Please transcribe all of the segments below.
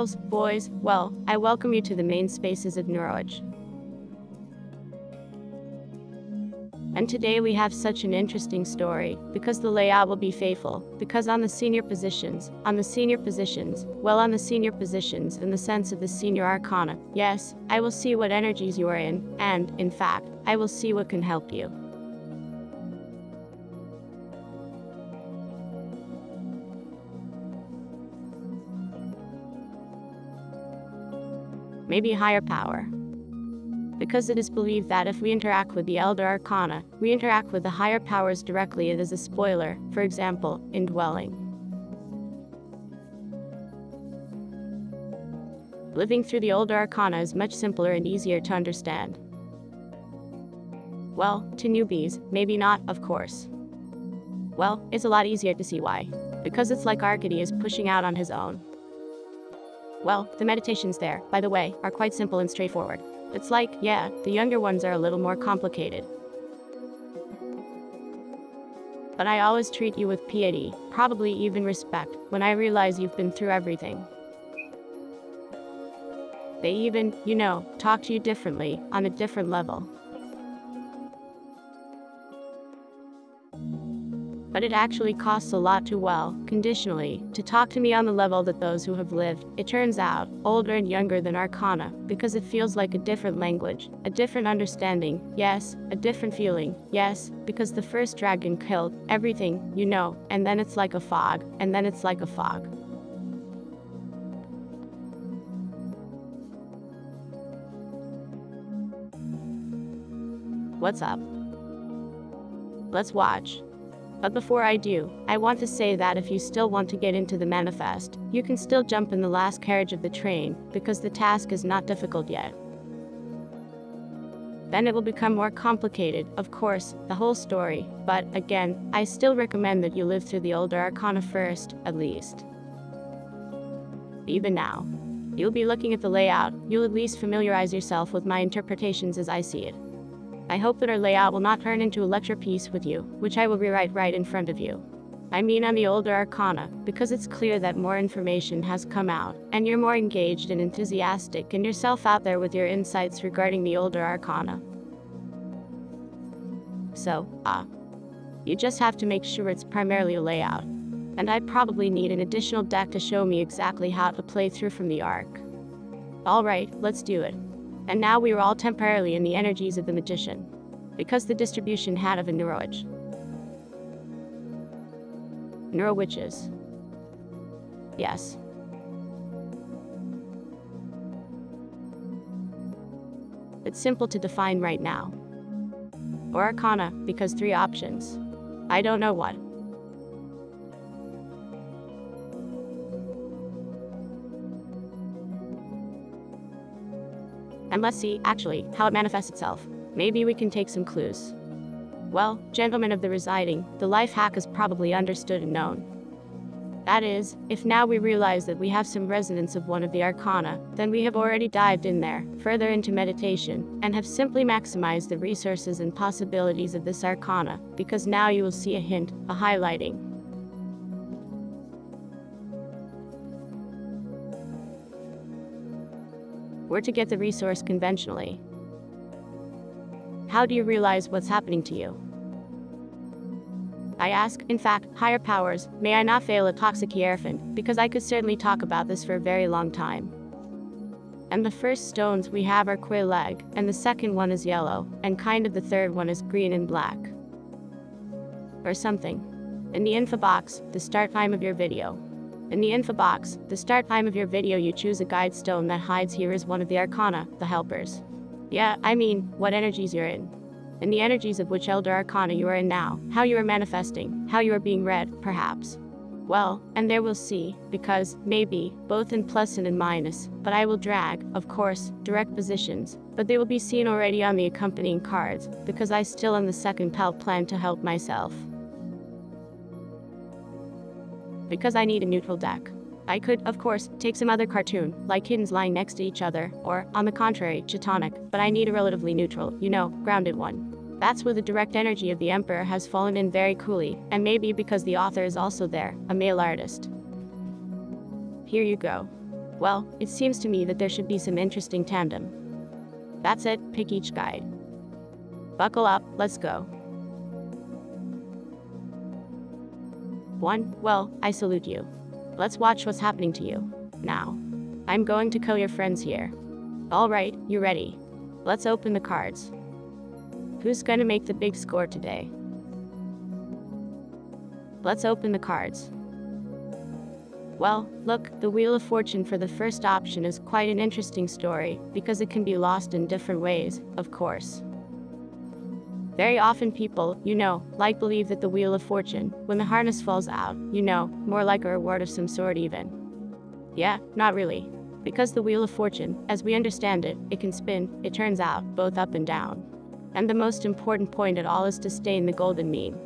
girls, boys, well, I welcome you to the main spaces of NeuroWitch. And today we have such an interesting story, because the layout will be faithful, because on the senior positions, in the sense of the senior arcana, yes, I will see what energies you are in, and, in fact, I will see what can help you. Maybe higher power. Because it is believed that if we interact with the Elder Arcana, we interact with the higher powers directly. It is a spoiler, for example, indwelling. Living through the Older Arcana is much simpler and easier to understand. Well, to newbies, maybe not, of course. Well, it's a lot easier to see why. Because it's like Arkady is pushing out on his own. Well, the meditations there, by the way, are quite simple and straightforward. It's like, yeah, the younger ones are a little more complicated. But I always treat you with piety, probably even respect, when I realize you've been through everything. They even, you know, talk to you differently, on a different level. But it actually costs a lot to, well, conditionally, to talk to me on the level that those who have lived, it turns out, older and younger than Arcana, because it feels like a different language, a different understanding, yes, a different feeling, yes, because the first dragon killed everything, you know, and then it's like a fog, and then it's like a fog. What's up? Let's watch. But before I do, I want to say that if you still want to get into the manifest, you can still jump in the last carriage of the train, because the task is not difficult yet. Then it will become more complicated, of course, the whole story, but, again, I still recommend that you live through the Older Arcana first, at least. Even now. You'll be looking at the layout, you'll at least familiarize yourself with my interpretations as I see it. I hope that our layout will not turn into a lecture piece with you, which I will rewrite right in front of you. I mean on the Older Arcana, because it's clear that more information has come out, and you're more engaged and enthusiastic and yourself out there with your insights regarding the Older Arcana. So, you just have to make sure it's primarily a layout. And I probably need an additional deck to show me exactly how to play through from the arc. Alright, let's do it. And now we were all temporarily in the energies of the magician. Because the distribution had of a NeuroWitch. NeuroWitches. Yes. It's simple to define right now. Or Arcana, because three options. I don't know what. And let's see, actually, how it manifests itself. Maybe we can take some clues. Well, gentlemen of the residing, the life hack is probably understood and known. That is, if now we realize that we have some resonance of one of the arcana, then we have already dived in there, further into meditation, and have simply maximized the resources and possibilities of this arcana, because now you will see a hint, a highlighting. Where to get the resource conventionally. How do you realize what's happening to you? I ask, in fact, higher powers, may I not fail a toxic hierophant, because I could certainly talk about this for a very long time. And the first stones we have are quilleg, and the second one is yellow, and kind of the third one is green and black. Or something. In the info box, the start time of your video. In the info box, the start time of your video, you choose a guide stone that hides here is one of the arcana, the helpers. Yeah, I mean, what energies you're in. In the energies of which elder arcana you are in now, how you are manifesting, how you are being read, perhaps. Well, and there we'll see, because, maybe, both in plus and in minus, but I will drag, of course, direct positions, but they will be seen already on the accompanying cards, because I still on the second help plan to help myself. Because I need a neutral deck. I could, of course, take some other cartoon, like kittens lying next to each other, or, on the contrary, Chatonic, but I need a relatively neutral, you know, grounded one. That's where the direct energy of the Emperor has fallen in very coolly, and maybe because the author is also there, a male artist. Here you go. Well, it seems to me that there should be some interesting tandem. That's it, pick each guide. Buckle up, let's go. 1. Well, I salute you. Let's watch what's happening to you. Now. I'm going to call your friends here. Alright, you ready? Let's open the cards. Who's gonna make the big score today? Let's open the cards. Well, look, the Wheel of Fortune for the first option is quite an interesting story, because it can be lost in different ways, of course. Very often people, you know, like believe that the Wheel of Fortune, when the harness falls out, you know, more like a reward of some sort even. Yeah, not really. Because the Wheel of Fortune, as we understand it, it can spin, it turns out, both up and down. And the most important point at all is to stay in the golden mean.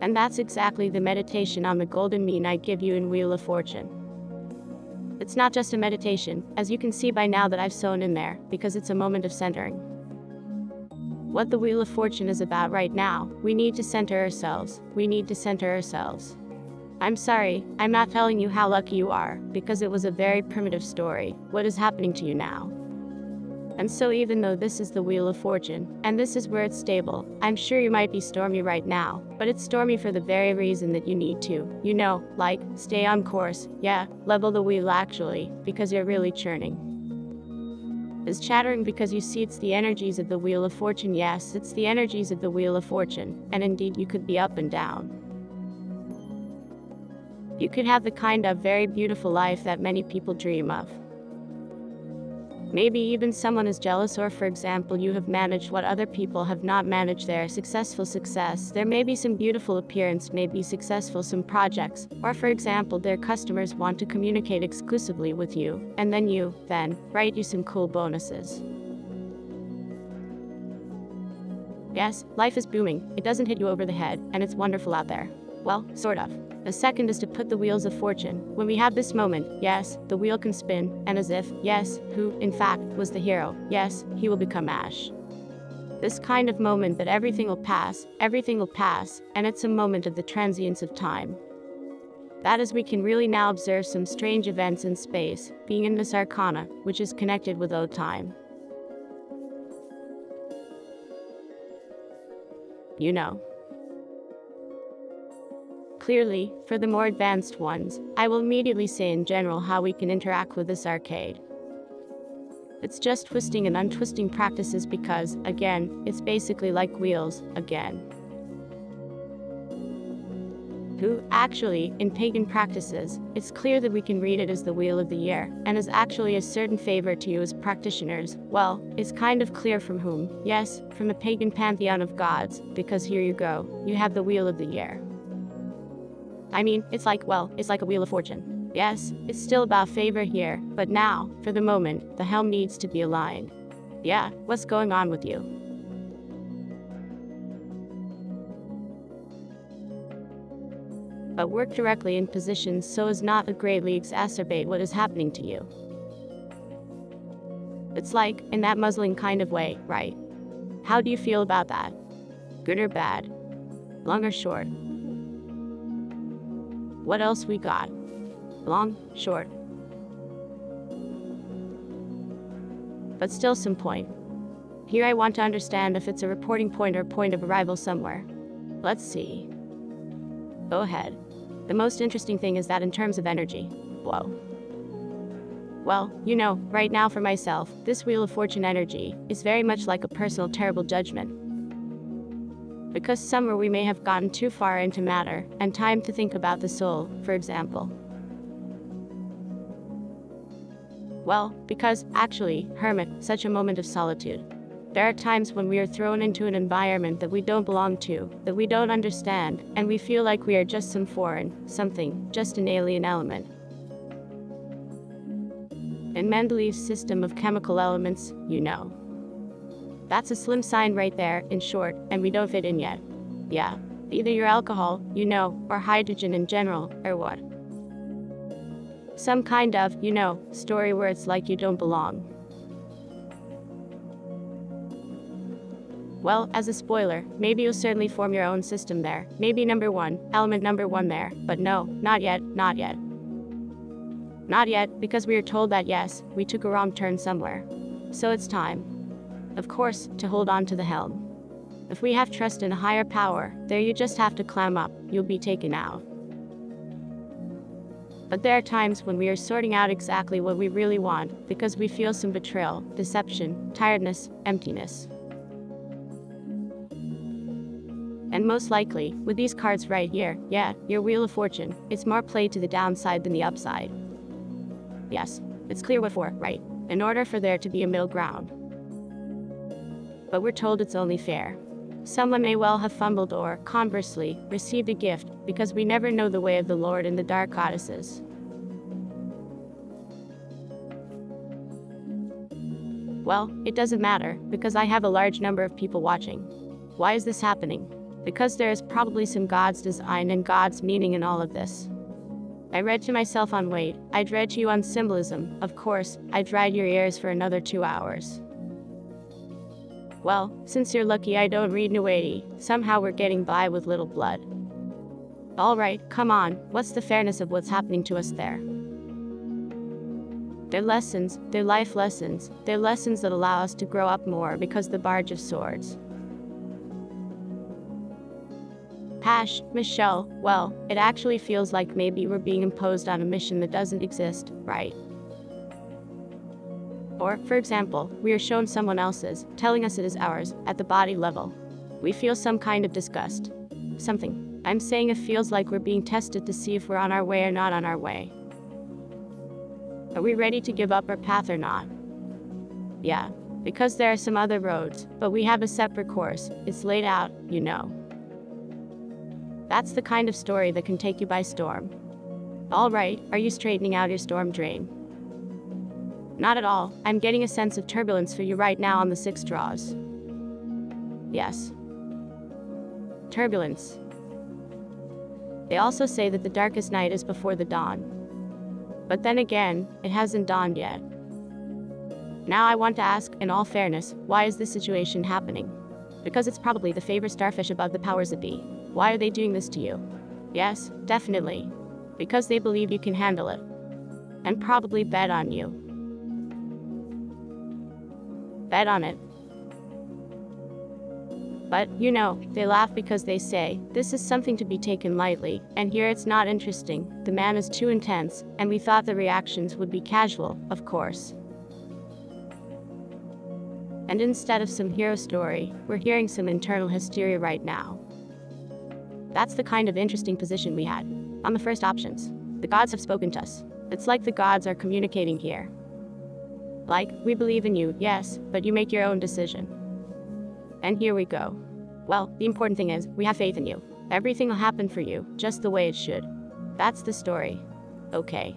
And that's exactly the meditation on the golden mean I give you in Wheel of Fortune. It's not just a meditation, as you can see by now that I've sewn in there, because it's a moment of centering. What the Wheel of Fortune is about right now, we need to center ourselves, we need to center ourselves. I'm sorry, I'm not telling you how lucky you are, because it was a very primitive story, what is happening to you now. And so even though this is the Wheel of Fortune, and this is where it's stable, I'm sure you might be stormy right now, but it's stormy for the very reason that you need to, you know, like, stay on course, yeah, level the wheel actually, because you're really churning. Is chattering because you see it's the energies of the Wheel of Fortune, yes, it's the energies of the Wheel of Fortune, and indeed you could be up and down. You could have the kind of very beautiful life that many people dream of. Maybe even someone is jealous, or for example you have managed what other people have not managed, their success. There may be some beautiful appearance, may be successful some projects, or for example their customers want to communicate exclusively with you, and then you, write you some cool bonuses. Yes, life is booming, it doesn't hit you over the head, and it's wonderful out there. Well, sort of. The second is to put the Wheels of Fortune. When we have this moment, yes, the wheel can spin, and as if, yes, who, in fact, was the hero, yes, he will become ash. This kind of moment that everything will pass, and it's a moment of the transience of time. That is, we can really now observe some strange events in space, being in this arcana, which is connected with old time. You know. Clearly, for the more advanced ones, I will immediately say in general how we can interact with this arcade. It's just twisting and untwisting practices because, again, it's basically like wheels, again. Who, actually, in pagan practices, it's clear that we can read it as the Wheel of the Year, and is actually a certain favor to you as practitioners, well, it's kind of clear from whom, yes, from the pagan pantheon of gods, because here you go, you have the Wheel of the Year. I mean, it's like, well, it's like a Wheel of Fortune. Yes, it's still about favor here, but now, for the moment, the helm needs to be aligned. Yeah, what's going on with you? But work directly in positions so as not to greatly exacerbate what is happening to you. It's like, in that muzzling kind of way, right? How do you feel about that? Good or bad? Long or short? What else we got? Long, short. But still some point. Here I want to understand if it's a reporting point or point of arrival somewhere. Let's see. Go ahead. The most interesting thing is that in terms of energy. Whoa. Well, you know, right now for myself, this Wheel of Fortune energy is very much like a personal terrible judgment. Because somewhere we may have gotten too far into matter, and time to think about the soul, for example. Well, because, actually, hermit, such a moment of solitude. There are times when we are thrown into an environment that we don't belong to, that we don't understand, and we feel like we are just some foreign, something, just an alien element. In Mendeleev's system of chemical elements, you know. That's a slim sign right there, in short, and we don't fit in yet. Yeah. Either you're alcohol, you know, or hydrogen in general, or what? Some kind of, you know, story where it's like you don't belong. Well, as a spoiler, maybe you'll certainly form your own system there, maybe number one, element number one there, but no, not yet, not yet. Not yet, because we are told that yes, we took a wrong turn somewhere. So it's time, of course, to hold on to the helm. If we have trust in a higher power, there you just have to climb up, you'll be taken out. But there are times when we are sorting out exactly what we really want, because we feel some betrayal, deception, tiredness, emptiness. And most likely, with these cards right here, yeah, your Wheel of Fortune, it's more play to the downside than the upside. Yes, it's clear what for, right? In order for there to be a middle ground. But we're told it's only fair. Someone may well have fumbled or, conversely, received a gift, because we never know the way of the Lord in the dark goddesses. Well, it doesn't matter, because I have a large number of people watching. Why is this happening? Because there is probably some God's design and God's meaning in all of this. I read to myself on weight, I'd read to you on symbolism, of course, I'd ride your ears for another 2 hours. Well, since you're lucky I don't read New80, somehow we're getting by with little blood. Alright, come on, what's the fairness of what's happening to us there? They're lessons, they're life lessons, they're lessons that allow us to grow up more because the barge of swords. Hash, Michelle, well, it actually feels like maybe we're being imposed on a mission that doesn't exist, right? Or, for example, we are shown someone else's, telling us it is ours, at the body level. We feel some kind of disgust. Something. I'm saying it feels like we're being tested to see if we're on our way or not on our way. Are we ready to give up our path or not? Yeah, because there are some other roads, but we have a separate course, it's laid out, you know. That's the kind of story that can take you by storm. All right, are you straightening out your storm drain? Not at all, I'm getting a sense of turbulence for you right now on the 6 draws. Yes. Turbulence. They also say that the darkest night is before the dawn. But then again, it hasn't dawned yet. Now I want to ask, in all fairness, why is this situation happening? Because it's probably the favorite starfish above the powers that be. Why are they doing this to you? Yes, definitely. Because they believe you can handle it. And probably bet on you. Bet on it. But, you know, they laugh because they say, this is something to be taken lightly, and here it's not interesting, the man is too intense, and we thought the reactions would be casual, of course. And instead of some hero story, we're hearing some internal hysteria right now. That's the kind of interesting position we had. On the first options, the gods have spoken to us. It's like the gods are communicating here. Like, we believe in you, yes, but you make your own decision. And here we go. Well, the important thing is, we have faith in you. Everything will happen for you, just the way it should. That's the story. Okay.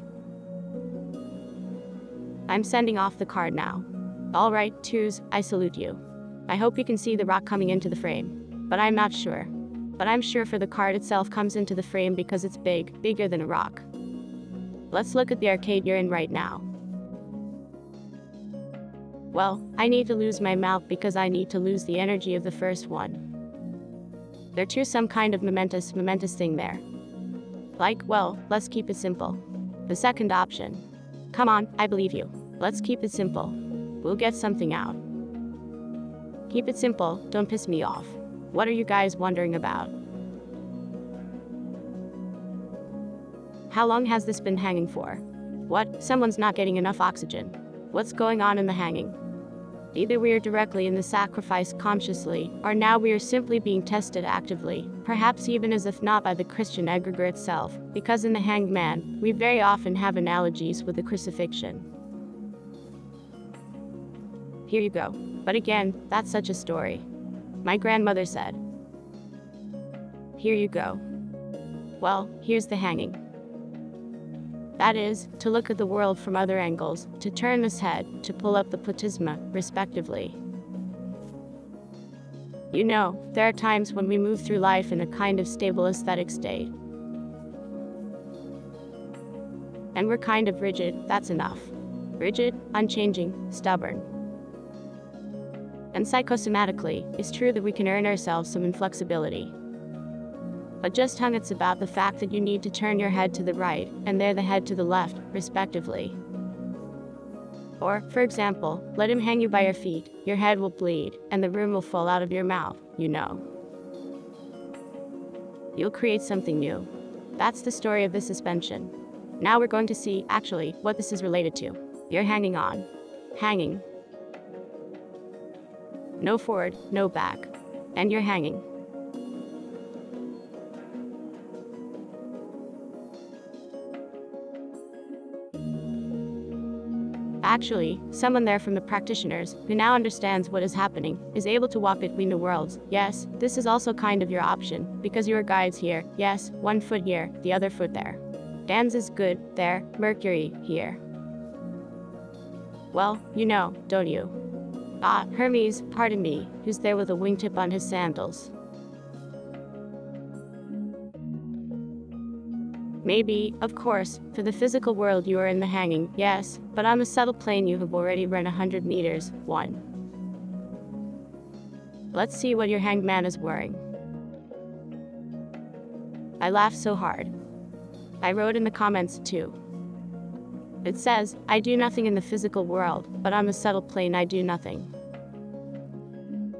I'm sending off the card now. All right, twos, I salute you. I hope you can see the rock coming into the frame. But I'm not sure. But I'm sure for the card itself comes into the frame because it's big, bigger than a rock. Let's look at the arcade you're in right now. Well, I need to lose my mouth because I need to lose the energy of the first one. There too some kind of momentous thing there. Like, well, let's keep it simple. The second option. Come on, I believe you. Let's keep it simple. We'll get something out. Keep it simple, don't piss me off. What are you guys wondering about? How long has this been hanging for? What? Someone's not getting enough oxygen. What's going on in the hanging? Either we are directly in the sacrifice consciously, or now we are simply being tested actively, perhaps even as if not by the Christian egregore itself, because in the hanged man, we very often have analogies with the crucifixion. Here you go. But again, that's such a story. My grandmother said. Here you go. Well, here's the hanging. That is, to look at the world from other angles, to turn this head, to pull up the platysma, respectively. You know, there are times when we move through life in a kind of stable aesthetic state. And we're kind of rigid, that's enough. Rigid, unchanging, stubborn. And psychosomatically, it's true that we can earn ourselves some inflexibility. Adjust how it's about the fact that you need to turn your head to the right and their the head to the left, respectively. Or, for example, let him hang you by your feet, your head will bleed, and the room will fall out of your mouth, you know. You'll create something new. That's the story of the suspension. Now we're going to see, actually, what this is related to. You're hanging on. Hanging. No forward, no back. And you're hanging. Actually, someone there from the practitioners, who now understands what is happening, is able to walk between the worlds. Yes, this is also kind of your option, because your guides here, yes, one foot here, the other foot there. Dan's is good, there, Mercury, here. Well, you know, don't you? Ah, Hermes, pardon me, who's there with a wingtip on his sandals. Maybe, of course, for the physical world you are in the hanging, yes, but on the subtle plane you have already run 100 meters, one. Let's see what your hanged man is wearing. I laughed so hard. I wrote in the comments, too. It says, I do nothing in the physical world, but on the subtle plane I do nothing.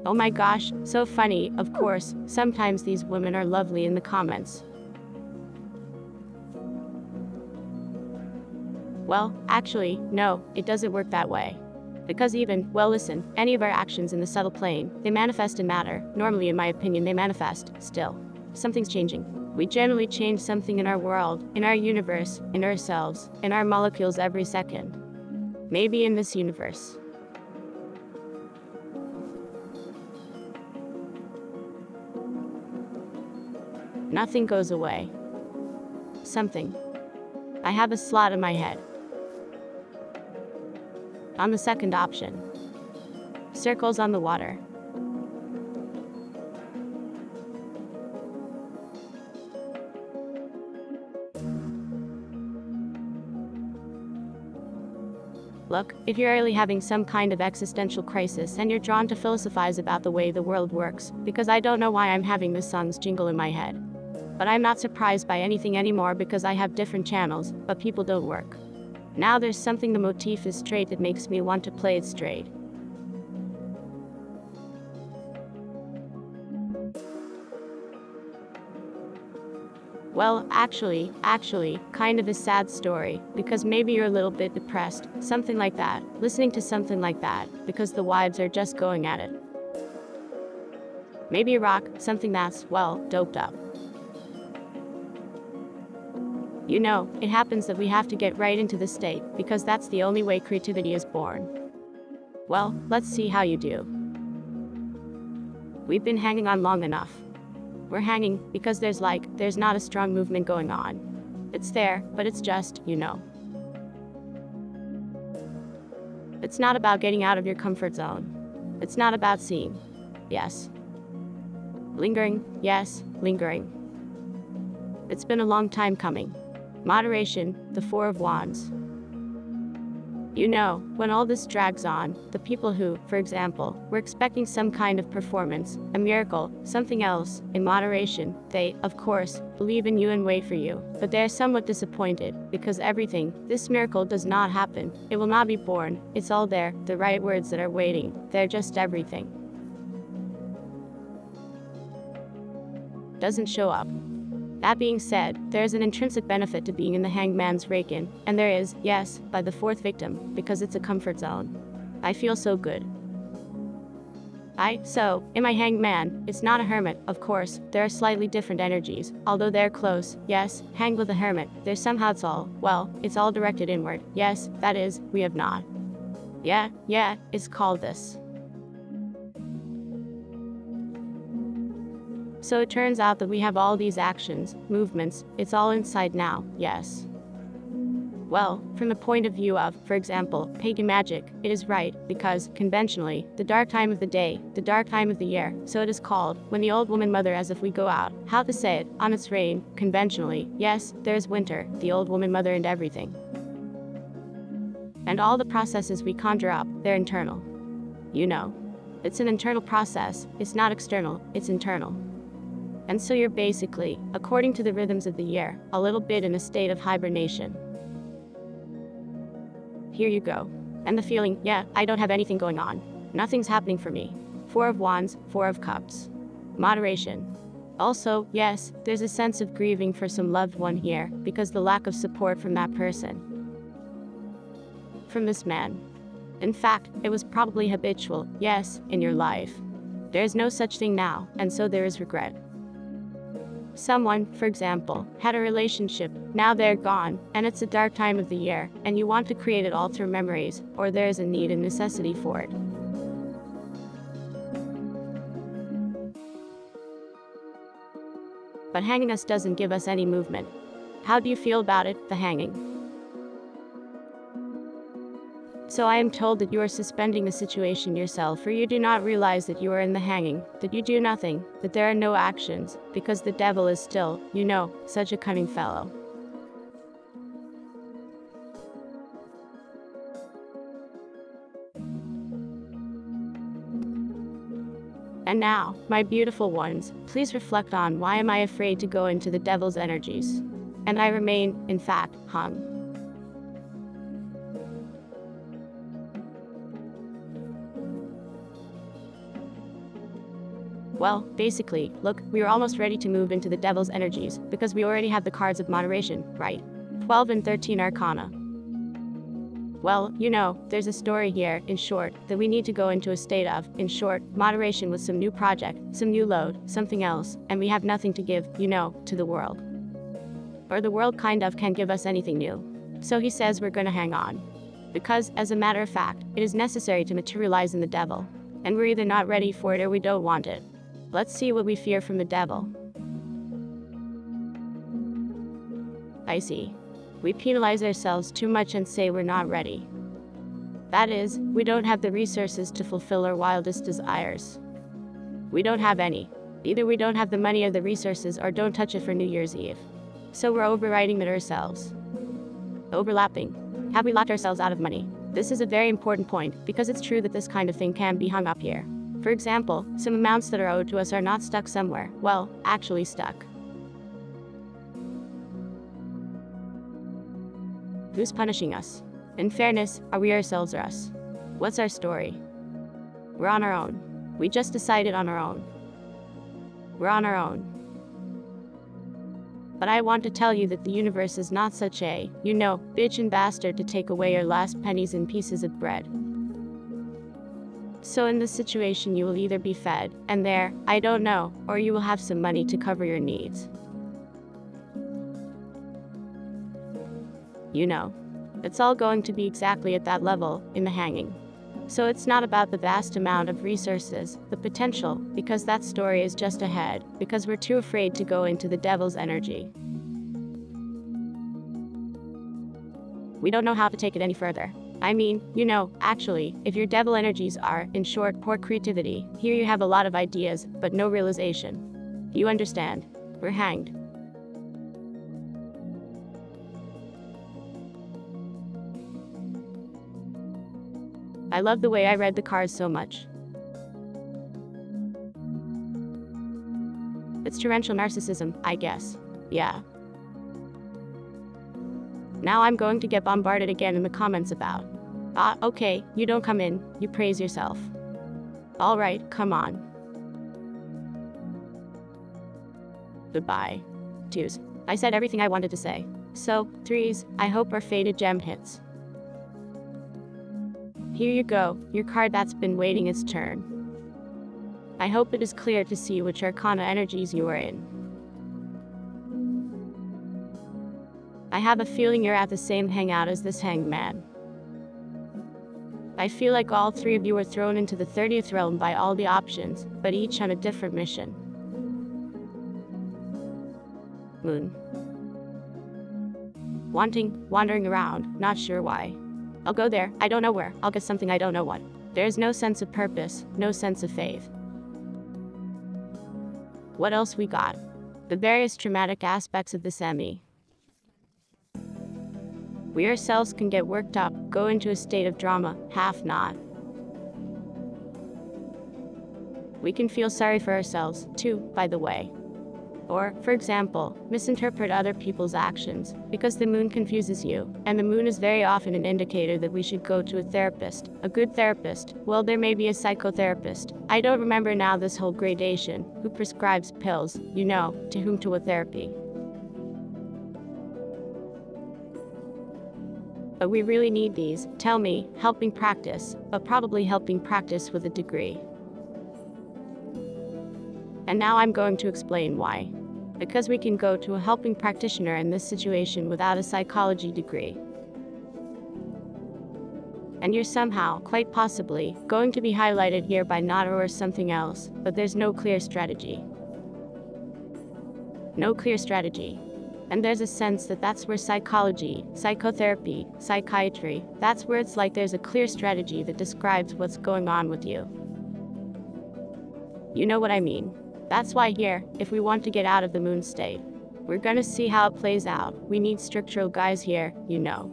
Oh my gosh, so funny, of course, sometimes these women are lovely in the comments. Well, actually, no, it doesn't work that way. Because even, well listen, any of our actions in the subtle plane, they manifest in matter. Normally, in my opinion, they manifest, still. Something's changing. We generally change something in our world, in our universe, in ourselves, in our molecules every second. Maybe in this universe. Nothing goes away. Something. I have a slot in my head. On the second option. Circles on the water. Look, if you're really having some kind of existential crisis and you're drawn to philosophize about the way the world works, because I don't know why I'm having this song's jingle in my head. But I'm not surprised by anything anymore because I have different channels, but people don't work. Now there's something the motif is straight that makes me want to play it straight. Well, actually, kind of a sad story, because maybe you're a little bit depressed, something like that, listening to something like that, because the wives are just going at it. Maybe a rock, something that's, well, doped up. You know, it happens that we have to get right into the state, because that's the only way creativity is born. Well, let's see how you do. We've been hanging on long enough. We're hanging, because there's not a strong movement going on. It's there, but it's just, you know. It's not about getting out of your comfort zone. It's not about seeing. Yes. Lingering, yes, lingering. It's been a long time coming. Moderation, the Four of Wands. You know, when all this drags on, the people who, for example, were expecting some kind of performance, a miracle, something else, in moderation, they, of course, believe in you and wait for you, but they are somewhat disappointed, because everything, this miracle does not happen, it will not be born, it's all there, the right words that are waiting, they're just everything. Doesn't show up. That being said, there is an intrinsic benefit to being in the hangman's rake-in, and there is, yes, by the fourth victim, because it's a comfort zone. I feel so good. So, in my hangman, it's not a hermit, of course, there are slightly different energies, although they're close, yes, hang with a hermit, there's somehow it's all, well, it's all directed inward, yes, that is, we have not. Yeah, it's called this. So it turns out that we have all these actions, movements, it's all inside now, yes. Well, from the point of view of, for example, pagan magic, it is right, because, conventionally, the dark time of the day, the dark time of the year, so it is called, when the old woman mother as if we go out, how to say it, on its reign, conventionally, yes, there is winter, the old woman mother and everything. And all the processes we conjure up, they're internal. You know. It's an internal process, it's not external, it's internal. And so you're basically, according to the rhythms of the year, a little bit in a state of hibernation. Here you go. And the feeling, yeah, I don't have anything going on. Nothing's happening for me. Four of Wands, Four of Cups. Moderation. Also, yes, there's a sense of grieving for some loved one here, because the lack of support from that person. From this man. In fact, it was probably habitual, yes, in your life. There is no such thing now, and so there is regret. Someone, for example, had a relationship, now they're gone, and it's a dark time of the year, and you want to create it all through memories, or there is a need and necessity for it. But hanging us doesn't give us any movement. How do you feel about it, the hanging? So I am told that you are suspending the situation yourself, or you do not realize that you are in the hanging, that you do nothing, that there are no actions, because the devil is still, you know, such a cunning fellow. And now, my beautiful ones, please reflect on why am I afraid to go into the devil's energies? And I remain, in fact, hung. Well, basically, look, we are almost ready to move into the devil's energies, because we already have the cards of moderation, right? 12 and 13 arcana. Well, you know, there's a story here, in short, that we need to go into a state of, in short, moderation with some new project, some new load, something else, and we have nothing to give, you know, to the world. Or the world kind of can't give us anything new. So he says we're gonna hang on. Because, as a matter of fact, it is necessary to materialize in the devil. And we're either not ready for it or we don't want it. Let's see what we fear from the devil. I see. We penalize ourselves too much and say we're not ready. That is, we don't have the resources to fulfill our wildest desires. We don't have any. Either we don't have the money or the resources or don't touch it for New Year's Eve. So we're overriding it ourselves. Overlapping. Have we locked ourselves out of money? This is a very important point, because it's true that this kind of thing can be hung up here. For example, some amounts that are owed to us are not stuck somewhere, well, actually stuck. Who's punishing us? In fairness, are we ourselves or us? What's our story? We're on our own. We just decided on our own. We're on our own. But I want to tell you that the universe is not such a, you know, bitch and bastard to take away your last pennies and pieces of bread. So in this situation you will either be fed, and there, I don't know, or you will have some money to cover your needs. You know. It's all going to be exactly at that level, in the hanging. So it's not about the vast amount of resources, the potential, because that story is just ahead, because we're too afraid to go into the devil's energy. We don't know how to take it any further. I mean, you know, actually, if your devil energies are, in short, poor creativity, here you have a lot of ideas, but no realization. You understand. We're hanged. I love the way I read the cards so much. It's torrential narcissism, I guess. Yeah. Now I'm going to get bombarded again in the comments about, ah, okay, you don't come in, you praise yourself. All right, come on. Goodbye. Twos. I said everything I wanted to say. So, threes, I hope our faded gem hits. Here you go, your card that's been waiting its turn. I hope it is clear to see which arcana energies you are in. I have a feeling you're at the same hangout as this hanged man. I feel like all three of you were thrown into the 30th realm by all the options, but each on a different mission. Moon. Wanting, wandering around, not sure why. I'll go there, I don't know where, I'll get something I don't know what. There is no sense of purpose, no sense of faith. What else we got? The various traumatic aspects of the semi. We ourselves can get worked up, go into a state of drama, half not. We can feel sorry for ourselves, too, by the way. or, for example, misinterpret other people's actions, because the moon confuses you, and the moon is very often an indicator that we should go to a therapist, a good therapist, well there may be a psychotherapist, I don't remember now this whole gradation, who prescribes pills, you know, to whom to what therapy. But we really need these, tell me, helping practice, but probably helping practice with a degree. And now I'm going to explain why. Because we can go to a helping practitioner in this situation without a psychology degree. And you're somehow, quite possibly, going to be highlighted here by NeuroWitch or something else, but there's no clear strategy. No clear strategy. And there's a sense that that's where psychology, psychotherapy, psychiatry, that's where it's like there's a clear strategy that describes what's going on with you. You know what I mean. That's why here, if we want to get out of the moon state, we're gonna see how it plays out, we need structural guys here, you know.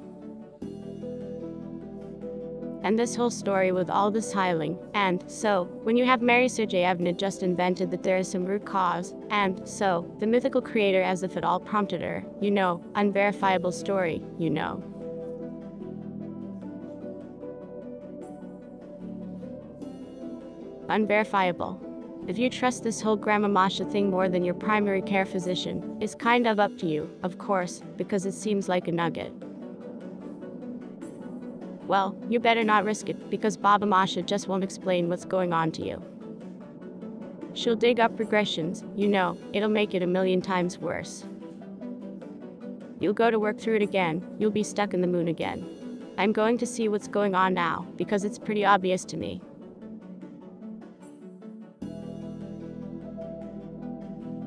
And this whole story with all this healing, and so, when you have Mary Sergeyevna just invented that there is some root cause, and so, the mythical creator as if it all prompted her, you know, unverifiable story, you know. Unverifiable. If you trust this whole Grandma Masha thing more than your primary care physician, it's kind of up to you, of course, because it seems like a nugget. Well, you better not risk it, because Baba Masha just won't explain what's going on to you. She'll dig up regressions, you know, it'll make it 1,000,000 times worse. You'll go to work through it again, you'll be stuck in the moon again. I'm going to see what's going on now, because it's pretty obvious to me.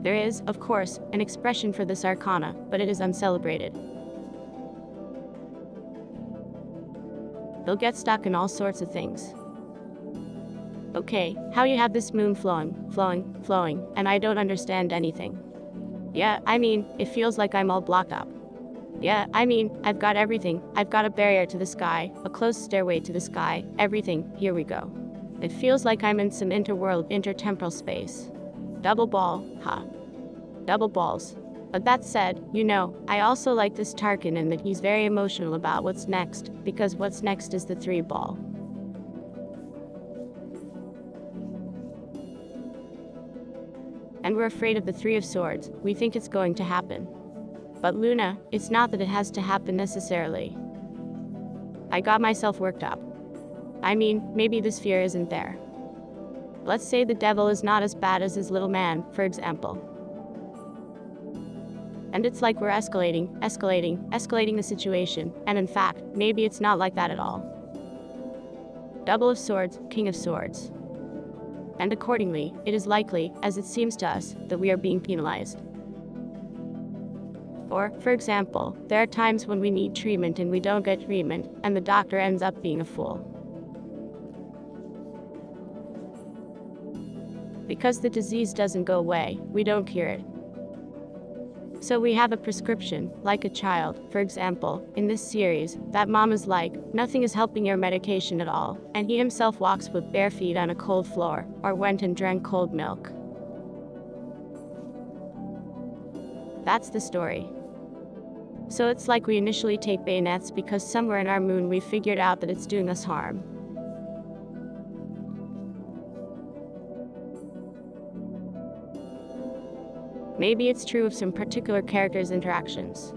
There is, of course, an expression for this arcana, but it is uncelebrated. They'll get stuck in all sorts of things. Okay, how you have this moon flowing, and I don't understand anything. Yeah, I mean, it feels like I'm all blocked up. Yeah, I mean, I've got everything, I've got a barrier to the sky, a closed stairway to the sky, everything, here we go. It feels like I'm in some interworld, intertemporal space. Double ball, huh? Double balls. But that said, you know, I also like this Tarkin in that he's very emotional about what's next, because what's next is the 3 ball. And we're afraid of the 3 of swords, we think it's going to happen. But Luna, it's not that it has to happen necessarily. I got myself worked up. I mean, maybe this fear isn't there. Let's say the devil is not as bad as his little man, for example. And it's like we're escalating the situation, and in fact, maybe it's not like that at all. Double of swords, king of swords. And accordingly, it is likely, as it seems to us, that we are being penalized. Or, for example, there are times when we need treatment and we don't get treatment, and the doctor ends up being a fool. Because the disease doesn't go away, we don't cure it. So we have a prescription, like a child, for example, in this series, that mom is like, nothing is helping your medication at all, and he himself walks with bare feet on a cold floor, or went and drank cold milk. That's the story. So it's like we initially take bayonets because somewhere in our moon we figured out that it's doing us harm. Maybe it's true of some particular characters' interactions.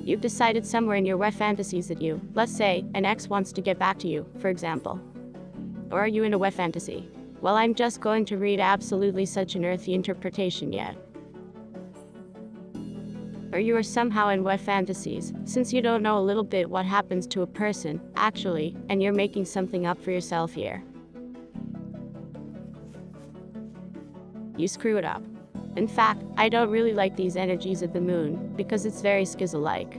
You've decided somewhere in your web fantasies that you, let's say, an ex wants to get back to you, for example. Or are you in a web fantasy? Well, I'm just going to read absolutely such an earthy interpretation yet. Or you are somehow in web fantasies, since you don't know a little bit what happens to a person, actually, and you're making something up for yourself here. You screw it up. In fact, I don't really like these energies of the moon, because it's very schizo-like.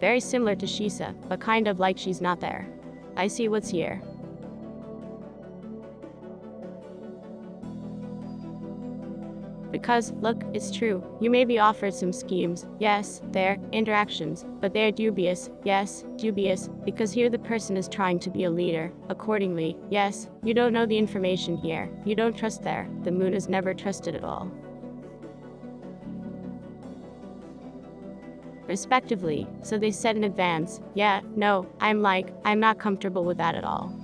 Very similar to Shisa, but kind of like she's not there. I see what's here. Because, look, it's true, you may be offered some schemes, yes, there, interactions, but they're dubious, yes, dubious, because here the person is trying to be a leader. Accordingly, yes, you don't know the information here, you don't trust there, the moon is never trusted at all. Respectively, so they said in advance, yeah, no, I'm not comfortable with that at all.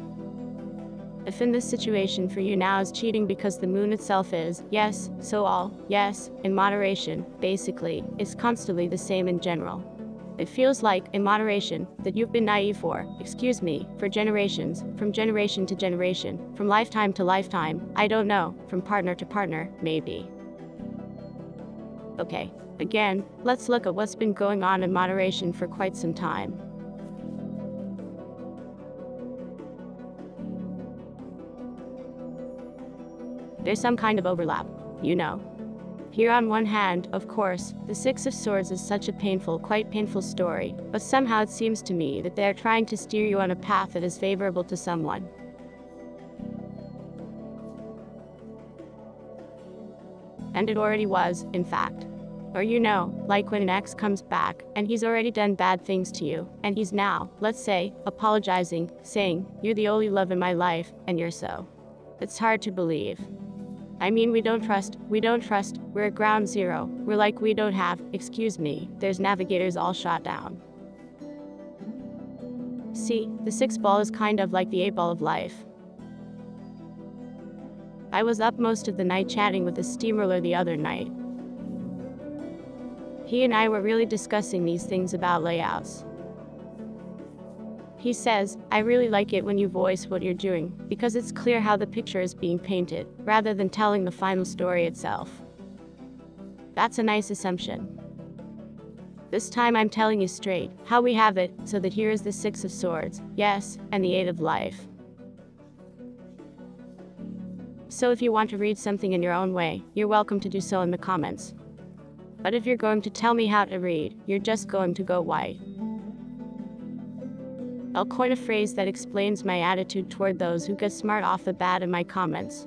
If in this situation for you now is cheating because the moon itself is, yes, so all, yes, in moderation, basically, is constantly the same in general. It feels like, in moderation, that you've been naive for, excuse me, for generations, from generation to generation, from lifetime to lifetime, I don't know, from partner to partner, maybe. Okay, again, let's look at what's been going on in moderation for quite some time. There's some kind of overlap, you know. Here on one hand, of course, the Six of Swords is such a painful, quite painful story, but somehow it seems to me that they're trying to steer you on a path that is favorable to someone. And it already was, in fact. Or you know, like when an ex comes back, and he's already done bad things to you, and he's now, let's say, apologizing, saying, you're the only love in my life, and you're so. It's hard to believe. I mean, we don't trust, we're at ground zero, we're like we don't have, excuse me, there's navigators all shot down. See, the six ball is kind of like the eight ball of life. I was up most of the night chatting with a steamroller the other night. He and I were really discussing these things about layouts. He says, I really like it when you voice what you're doing, because it's clear how the picture is being painted, rather than telling the final story itself. That's a nice assumption. This time I'm telling you straight, how we have it, so that here is the Six of Swords, yes, and the Eight of Life. So if you want to read something in your own way, you're welcome to do so in the comments. But if you're going to tell me how to read, you're just going to go white. I'll coin a phrase that explains my attitude toward those who get smart off the bat in my comments.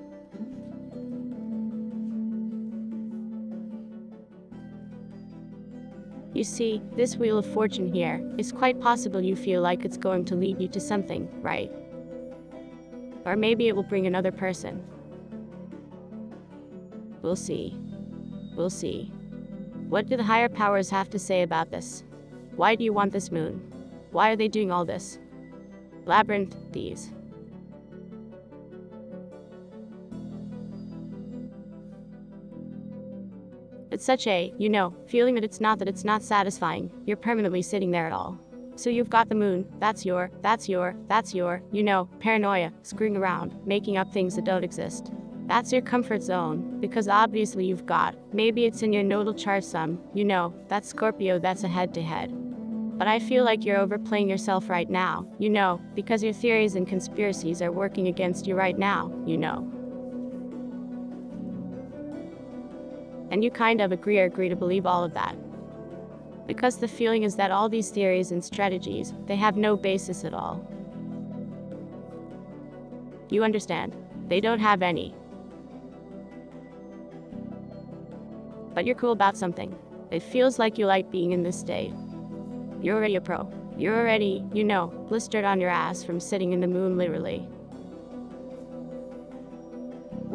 You see, this Wheel of Fortune here, it's quite possible you feel like it's going to lead you to something, right? Or maybe it will bring another person. We'll see. We'll see. What do the higher powers have to say about this? Why do you want this moon? Why are they doing all this? Labyrinth, these. It's such a, you know, feeling that it's not satisfying, you're permanently sitting there at all. So you've got the moon, that's your, you know, paranoia, screwing around, making up things that don't exist. That's your comfort zone, because obviously you've got, maybe it's in your nodal chart some, you know, that's Scorpio, that's a head-to-head. But I feel like you're overplaying yourself right now, you know, because your theories and conspiracies are working against you right now, you know. And you kind of agree to believe all of that. Because the feeling is that all these theories and strategies, they have no basis at all. You understand? They don't have any. But you're cool about something. It feels like you like being in this state. You're already a pro. You're already, you know, blistered on your ass from sitting in the moon literally.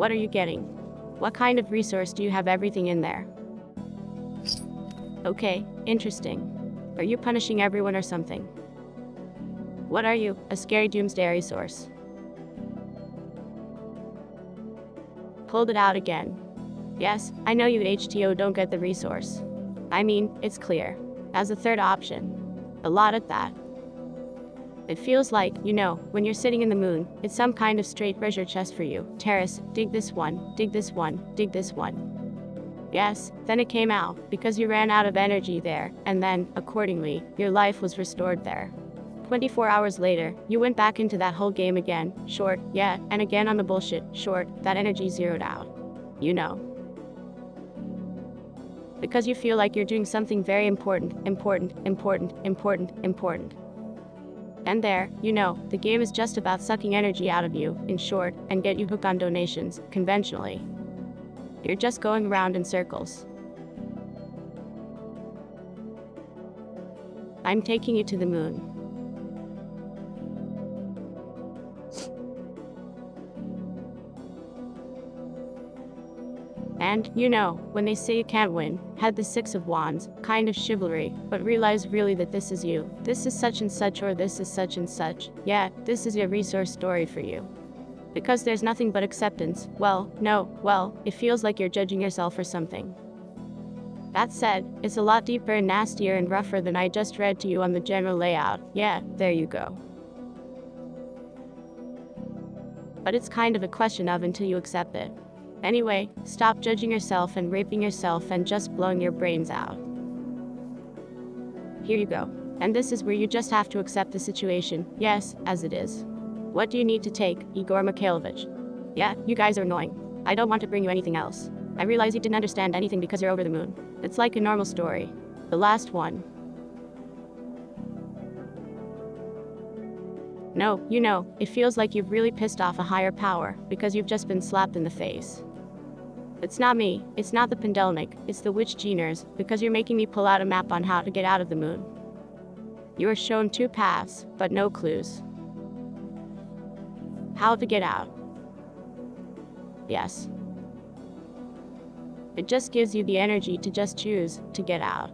What are you getting? What kind of resource do you have everything in there? Okay, interesting. Are you punishing everyone or something? What are you, a scary doomsday resource? Pulled it out again. Yes, I know you at HTO don't get the resource. I mean, it's clear. As a third option. A lot at that. It feels like, you know, when you're sitting in the moon, it's some kind of straight treasure chest for you. Terrace, dig this one, dig this one, dig this one. Yes, then it came out, because you ran out of energy there, and then, accordingly, your life was restored there. 24 hours later, you went back into that whole game again, short, yeah, and again on the bullshit, short, that energy zeroed out. You know. Because you feel like you're doing something very important. And there, you know, the game is just about sucking energy out of you, in short, and get you hooked on donations, conventionally. You're just going round in circles. I'm taking you to the moon. And, you know, when they say you can't win, had the Six of Wands, kind of chivalry, but realize really that this is you, this is such and such, or this is such and such, yeah, this is your resource story for you. Because there's nothing but acceptance, well, no, well, it feels like you're judging yourself or something. That said, it's a lot deeper and nastier and rougher than I just read to you on the general layout, yeah, there you go. But it's kind of a question of until you accept it. Anyway, stop judging yourself and raping yourself and just blowing your brains out. Here you go. And this is where you just have to accept the situation, yes, as it is. What do you need to take, Igor Mikhailovich? Yeah, you guys are annoying. I don't want to bring you anything else. I realize you didn't understand anything because you're over the moon. It's like a normal story. The last one. No, you know, it feels like you've really pissed off a higher power, because you've just been slapped in the face. It's not me, it's not the Pendelnik, it's the witch geners, because you're making me pull out a map on how to get out of the moon. You are shown two paths, but no clues. How to get out. Yes. It just gives you the energy to just choose to get out.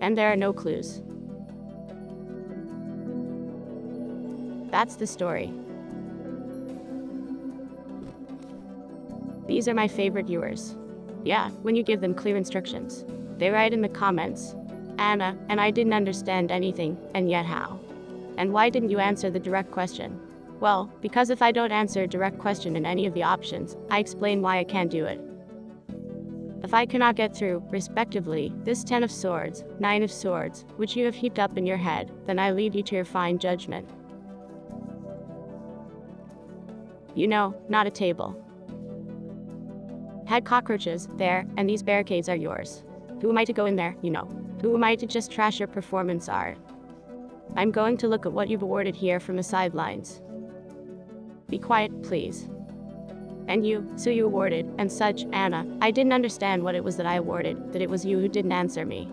And there are no clues. That's the story. These are my favorite viewers. Yeah, when you give them clear instructions. They write in the comments, Anna, and I didn't understand anything, and yet how? And why didn't you answer the direct question? Well, because if I don't answer a direct question in any of the options, I explain why I can't do it. If I cannot get through, respectively, this 10 of Swords, 9 of Swords, which you have heaped up in your head, then I leave you to your fine judgment. You know, not a table. Had cockroaches, there, and these barricades are yours. Who am I to go in there, you know? Who am I to just trash your performance art? I'm going to look at what you've awarded here from the sidelines. Be quiet, please. And you, so you awarded, and such, Anna, I didn't understand what it was that I awarded, that it was you who didn't answer me.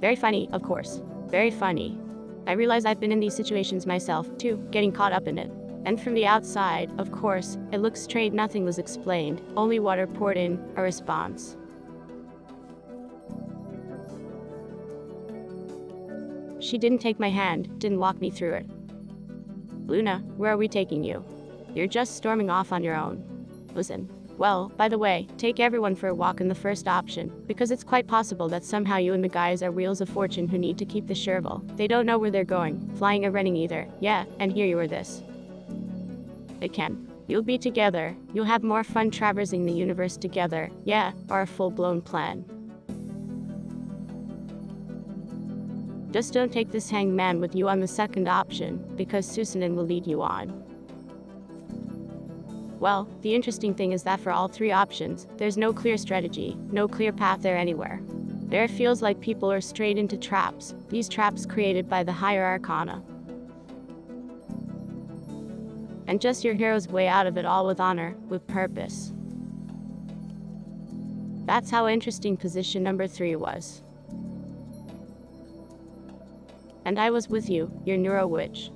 Very funny, of course. Very funny. I realize I've been in these situations myself, too, getting caught up in it. And from the outside, of course, it looks straight nothing was explained, only water poured in, a response. She didn't take my hand, didn't walk me through it. Luna, where are we taking you? You're just storming off on your own. Listen. Well, by the way, take everyone for a walk in the first option, because it's quite possible that somehow you and the guys are wheels of fortune who need to keep the shervil. They don't know where they're going, flying or running either, yeah, and here you are this. It can. You'll be together, you'll have more fun traversing the universe together, yeah, or a full-blown plan. Just don't take this hanged man with you on the second option, because Susanin will lead you on. Well, the interesting thing is that for all three options, there's no clear strategy, no clear path there anywhere. There feels like people are strayed into traps, these traps created by the higher arcana. And just your hero's way out of it all with honor, with purpose. That's how interesting position number 3 was. And I was with you, your NeuroWitch.